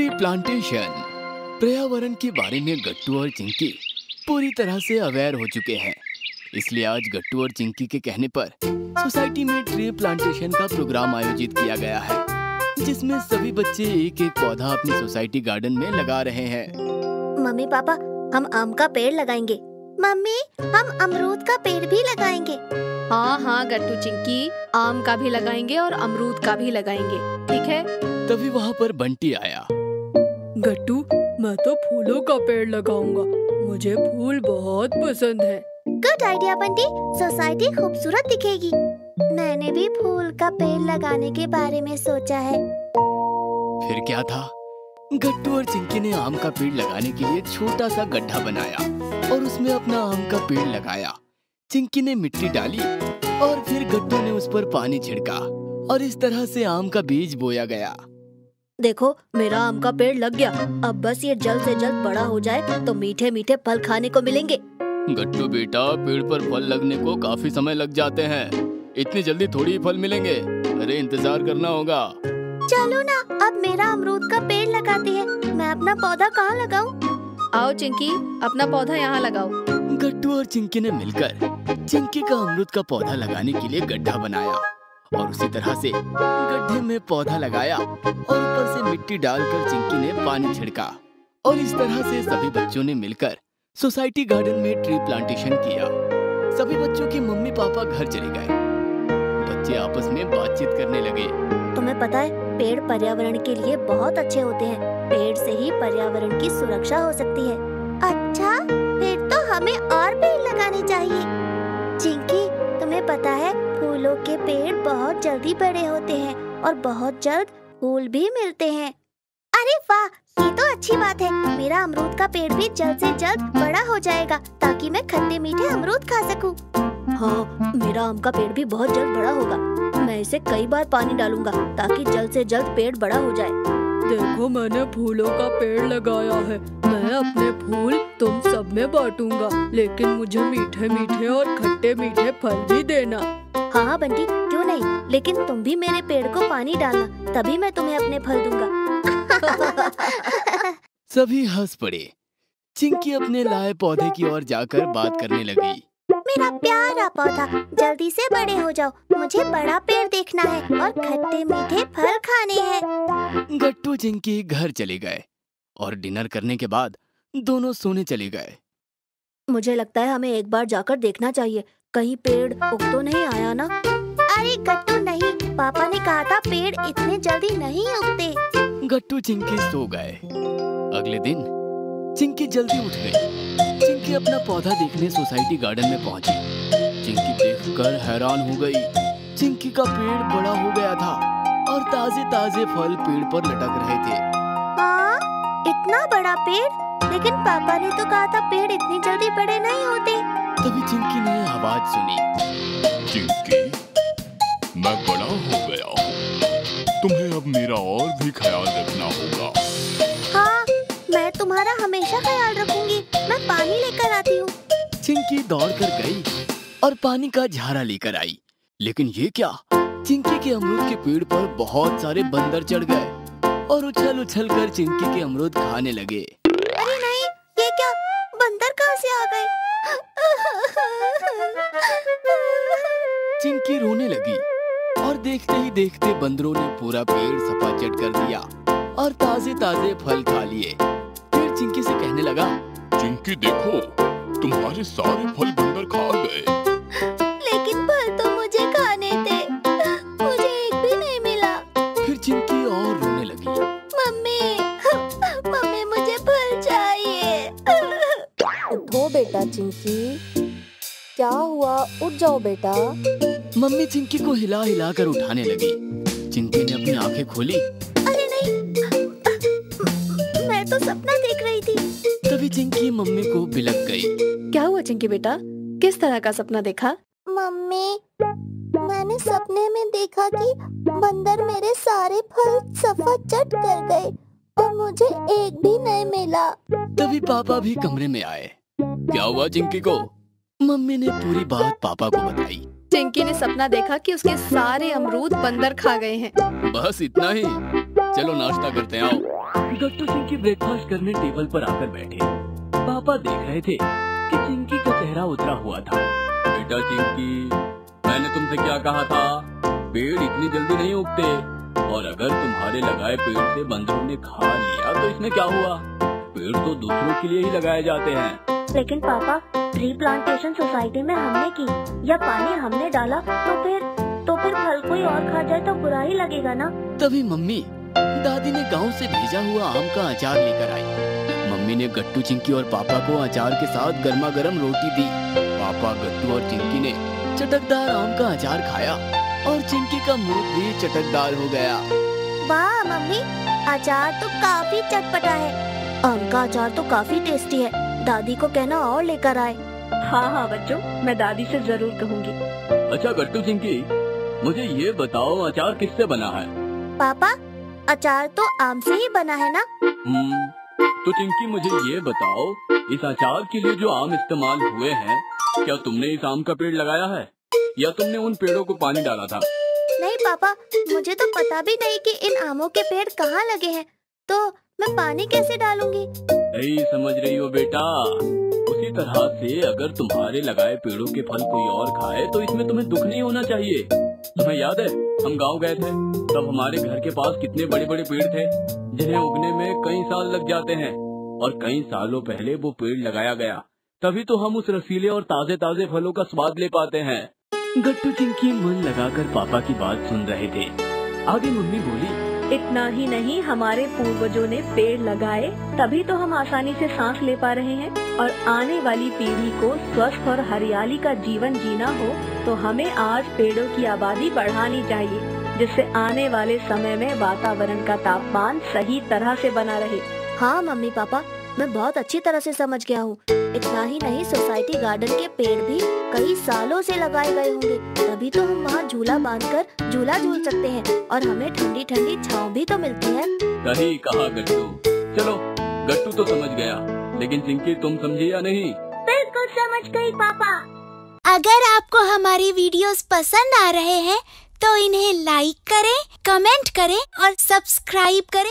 Tree plantation. पर्यावरण के बारे में गट्टू और चिंकी पूरी तरह से अवेयर हो चुके हैं, इसलिए आज गट्टू और चिंकी के कहने पर सोसाइटी में ट्री प्लांटेशन का प्रोग्राम आयोजित किया गया है, जिसमें सभी बच्चे एक एक पौधा अपनी सोसाइटी गार्डन में लगा रहे हैं। मम्मी पापा, हम आम का पेड़ लगाएंगे। मम्मी, हम अमरूद का पेड़ भी लगाएंगे। हाँ हाँ गट्टू चिंकी, आम का भी लगाएंगे और अमरूद का भी लगाएंगे, ठीक है। तभी वहाँ पर बंटी आया। गट्टू, मैं तो फूलों का पेड़ लगाऊंगा, मुझे फूल बहुत पसंद है। गुड आइडिया बंटी, सोसाइटी खूबसूरत दिखेगी। मैंने भी फूल का पेड़ लगाने के बारे में सोचा है। फिर क्या था, गट्टू और चिंकी ने आम का पेड़ लगाने के लिए छोटा सा गड्ढा बनाया और उसमें अपना आम का पेड़ लगाया। चिंकी ने मिट्टी डाली और फिर गट्टू ने उस पर पानी छिड़का और इस तरह से आम का बीज बोया गया। देखो, मेरा आम का पेड़ लग गया। अब बस ये जल्द से जल्द बड़ा हो जाए तो मीठे मीठे फल खाने को मिलेंगे। गट्टू बेटा, पेड़ पर फल लगने को काफी समय लग जाते हैं, इतनी जल्दी थोड़ी फल मिलेंगे। अरे इंतजार करना होगा। चलो ना, अब मेरा अमरूद का पेड़ लगाते हैं। मैं अपना पौधा कहाँ लगाऊं? आओ चिंकी, अपना पौधा यहाँ लगाओ। गट्टू और चिंकी ने मिलकर चिंकी का अमरूद का पौधा लगाने के लिए गड्ढा बनाया और उसी तरह से गड्ढे में पौधा लगाया और ऊपर से मिट्टी डालकर चिंकी ने पानी छिड़का और इस तरह से सभी बच्चों ने मिलकर सोसाइटी गार्डन में ट्री प्लांटेशन किया। सभी बच्चों के मम्मी पापा घर चले गए। बच्चे आपस में बातचीत करने लगे। तुम्हें पता है, पेड़ पर्यावरण के लिए बहुत अच्छे होते हैं। पेड़ से ही पर्यावरण की सुरक्षा हो सकती है। अच्छा, फिर तो हमें और पेड़ लगाने चाहिए। चिंकी, तुम्हें पता है, फूलों के पेड़ बहुत जल्दी बड़े होते हैं और बहुत जल्द फूल भी मिलते हैं। अरे वाह, ये तो अच्छी बात है। मेरा अमरूद का पेड़ भी जल्द से जल्द बड़ा हो जाएगा ताकि मैं खट्टे मीठे अमरूद खा सकूं। हाँ, मेरा आम का पेड़ भी बहुत जल्द बड़ा होगा। मैं इसे कई बार पानी डालूंगा ताकि जल्द से जल्द पेड़ बड़ा हो जाए। देखो, मैंने फूलों का पेड़ लगाया है। मैं अपने फूल तुम सब में बांटूंगा, लेकिन मुझे मीठे मीठे और खट्टे मीठे फल भी देना। हाँ बंटी, क्यों नहीं, लेकिन तुम भी मेरे पेड़ को पानी डालना, तभी मैं तुम्हें अपने फल दूंगा। सभी हंस पड़े। चिंकी अपने लाए पौधे की ओर जाकर बात करने लगी। मेरा प्यारा पौधा, जल्दी से बड़े हो जाओ, मुझे बड़ा पेड़ देखना है और खट्टे मीठे फल खाने हैं। गट्टू चिंकी घर चले गए और डिनर करने के बाद दोनों सोने चले गए। मुझे लगता है हमें एक बार जाकर देखना चाहिए, कहीं पेड़ उग तो नहीं आया ना। अरे गट्टू नहीं, पापा ने कहा था पेड़ इतने जल्दी नहीं उगते। गट्टू चिंकी सो गए। अगले दिन चिंकी जल्दी उठ गई। चिंकी अपना पौधा देखने सोसाइटी गार्डन में पहुंची। चिंकी देखकर हैरान हो गई। चिंकी का पेड़ बड़ा हो गया था और ताजे ताजे फल पेड़ पर लटक रहे थे। हाँ, इतना बड़ा पेड़, लेकिन पापा ने तो कहा था पेड़ इतनी जल्दी बड़े नहीं होते। तभी चिंकी ने आवाज सुनी। चिंकी, मैं बड़ा हो गया, तुम्हें अब मेरा और भी ख्याल रखना होगा। हाँ, मैं तुम्हारा हमेशा ख्याल रखूंगी। मैं पानी लेकर आती हूँ। चिंकी दौड़ कर गई और पानी का झारा लेकर आई, लेकिन ये क्या, चिंकी के अमरूद के पेड़ पर बहुत सारे बंदर चढ़ गए और उछल उछल कर चिंकी के अमरूद खाने लगे। अरे नहीं, ये क्या, बंदर कहाँ से आ गए? चिंकी रोने लगी और देखते ही देखते बंदरों ने पूरा पेड़ सपाचट कर दिया और ताजे ताजे फल खा लिए। फिर चिंकी से कहने लगा, चिंकी देखो, तुम्हारे सारे फल बंदर खा गए। लेकिन फल तो मुझे खाने थे, मुझे एक भी नहीं मिला। फिर चिंकी और रोने लगी। मम्मी, मम्मी, मुझे फल चाहिए। उठो बेटा चिंकी, क्या हुआ, उठ जाओ बेटा। मम्मी चिंकी को हिला हिला कर उठाने लगी। चिंकी ने अपनी आंखें खोली। अरे नहीं, मैं तो सपना देख रही थी। तभी चिंकी मम्मी को बिलक गई। क्या हुआ चिंकी बेटा, किस तरह का सपना देखा? मम्मी, मैंने सपने में देखा कि बंदर मेरे सारे फल सफाचट कर गए और मुझे एक भी नहीं मिला। तभी पापा भी कमरे में आए। क्या हुआ चिंकी को? मम्मी ने पूरी बात पापा को बताई। चिंकी ने सपना देखा कि उसके सारे अमरूद बंदर खा गए हैं। बस इतना ही? चलो नाश्ता करते हैं। आओ। गट्टू चिंकी ब्रेकफास्ट करने टेबल पर आकर बैठे। पापा देख रहे थे कि चिंकी का चेहरा उतरा हुआ था। बेटा चिंकी, मैंने तुमसे क्या कहा था? पेड़ इतनी जल्दी नहीं उगते, और अगर तुम्हारे लगाए पेड़ से बंदरों ने खा लिया तो इसमें क्या हुआ? पेड़ तो दूसरों के लिए ही लगाए जाते हैं। लेकिन पापा, ट्री प्लांटेशन सोसाइटी में हमने की या पानी हमने डाला तो फिर फल कोई और खा जाए तो बुरा ही लगेगा ना। तभी मम्मी दादी ने गांव से भेजा हुआ आम का अचार लेकर आई। मम्मी ने गट्टू चिंकी और पापा को अचार के साथ गर्मा गर्म रोटी दी। पापा, गट्टू और चिंकी ने चटकदार आम का अचार खाया और चिंकी का मुंह भी चटकदार हो गया। वाह मम्मी, अचार तो काफी चटपटा है। आम का अचार तो काफी टेस्टी है। दादी को कहना और लेकर आए। हाँ हाँ बच्चों, मैं दादी से जरूर कहूँगी। अच्छा गट्टू चिंकी, मुझे ये बताओ अचार किससे बना है? पापा, अचार तो आम से ही बना है ना। तो चिंकी मुझे ये बताओ, इस अचार के लिए जो आम इस्तेमाल हुए हैं, क्या तुमने इस आम का पेड़ लगाया है या तुमने उन पेड़ों को पानी डाला था? नहीं पापा, मुझे तो पता भी नहीं कि इन आमों के पेड़ कहाँ लगे हैं, तो मैं पानी कैसे डालूंगी? नहीं समझ रही हो बेटा। उसी तरह से अगर तुम्हारे लगाए पेड़ों के फल कोई और खाए तो इसमें तुम्हें दुख नहीं होना चाहिए। तुम्हें याद है हम गांव गए थे, तब हमारे घर के पास कितने बड़े बड़े पेड़ थे जिन्हें उगने में कई साल लग जाते हैं, और कई सालों पहले वो पेड़ लगाया गया, तभी तो हम उस रसीले और ताजे ताजे फलों का स्वाद ले पाते हैं। गट्टू चिंकी मन लगाकर पापा की बात सुन रहे थे। आगे मम्मी बोली, इतना ही नहीं हमारे पूर्वजों ने पेड़ लगाए, तभी तो हम आसानी से सांस ले पा रहे हैं, और आने वाली पीढ़ी को स्वस्थ और हरियाली का जीवन जीना हो तो हमें आज पेड़ों की आबादी बढ़ानी चाहिए, जिससे आने वाले समय में वातावरण का तापमान सही तरह से बना रहे। हाँ मम्मी पापा, मैं बहुत अच्छी तरह से समझ गया हूँ। इतना ही नहीं सोसाइटी गार्डन के पेड़ भी कई सालों से लगाए गए होंगे, तभी तो हम वहाँ झूला बांधकर झूला झूल सकते हैं, और हमें ठंडी ठंडी छाँव भी तो मिलती है। सही कहा गट्टू। चलो गट्टू तो समझ गया, लेकिन चिंकी तुम समझी या नहीं? बिल्कुल समझ गई पापा। अगर आपको हमारी वीडियोस पसंद आ रहे हैं तो इन्हें लाइक करें, कमेंट करें और सब्सक्राइब करें।